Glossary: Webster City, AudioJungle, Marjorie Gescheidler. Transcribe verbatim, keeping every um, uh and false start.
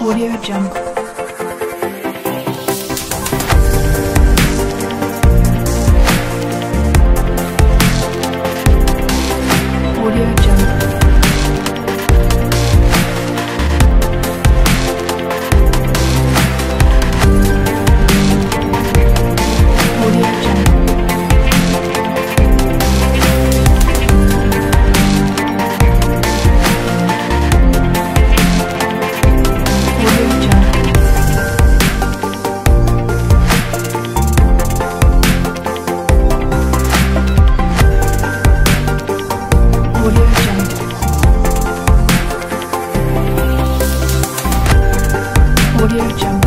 AudioJungle. AudioJungle.